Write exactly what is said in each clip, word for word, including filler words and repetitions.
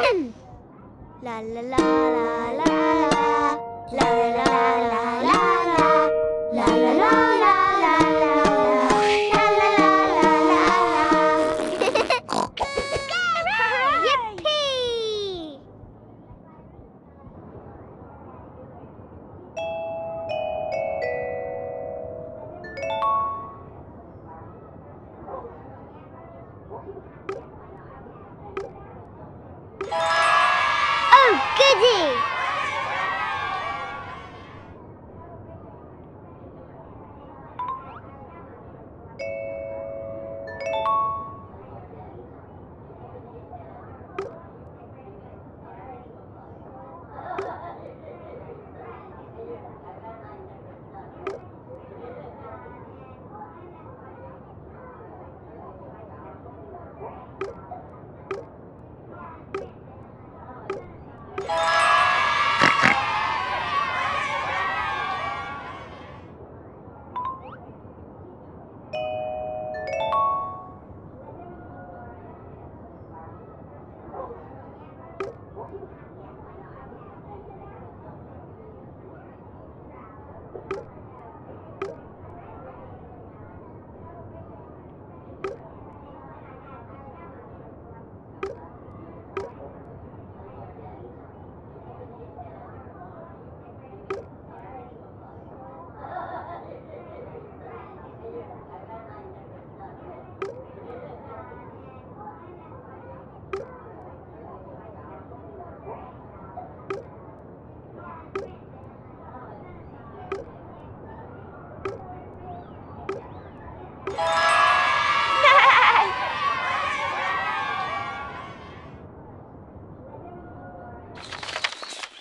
again. La la la la la la la la la la la la la.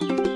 Thank you.